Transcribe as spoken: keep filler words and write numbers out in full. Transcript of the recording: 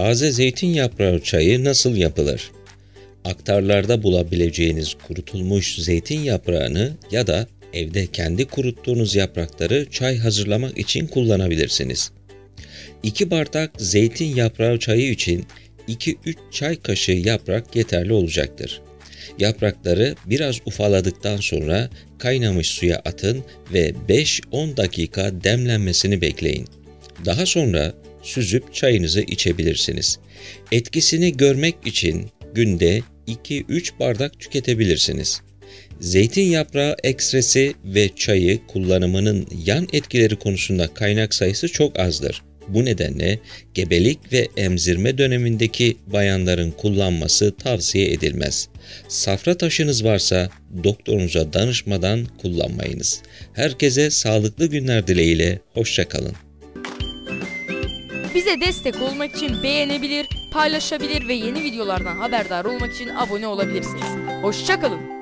Taze zeytin yaprağı çayı nasıl yapılır? Aktarlarda bulabileceğiniz kurutulmuş zeytin yaprağını ya da evde kendi kuruttuğunuz yaprakları çay hazırlamak için kullanabilirsiniz. iki bardak zeytin yaprağı çayı için iki üç çay kaşığı yaprak yeterli olacaktır. Yaprakları biraz ufaladıktan sonra kaynamış suya atın ve beş on dakika demlenmesini bekleyin. Daha sonra süzüp çayınızı içebilirsiniz. Etkisini görmek için günde iki üç bardak tüketebilirsiniz. Zeytin yaprağı ekstresi ve çayı kullanımının yan etkileri konusunda kaynak sayısı çok azdır. Bu nedenle gebelik ve emzirme dönemindeki bayanların kullanması tavsiye edilmez. Safra taşınız varsa doktorunuza danışmadan kullanmayınız. Herkese sağlıklı günler dileğiyle, hoşça kalın. Bize destek olmak için beğenebilir, paylaşabilir ve yeni videolardan haberdar olmak için abone olabilirsiniz. Hoşça kalın.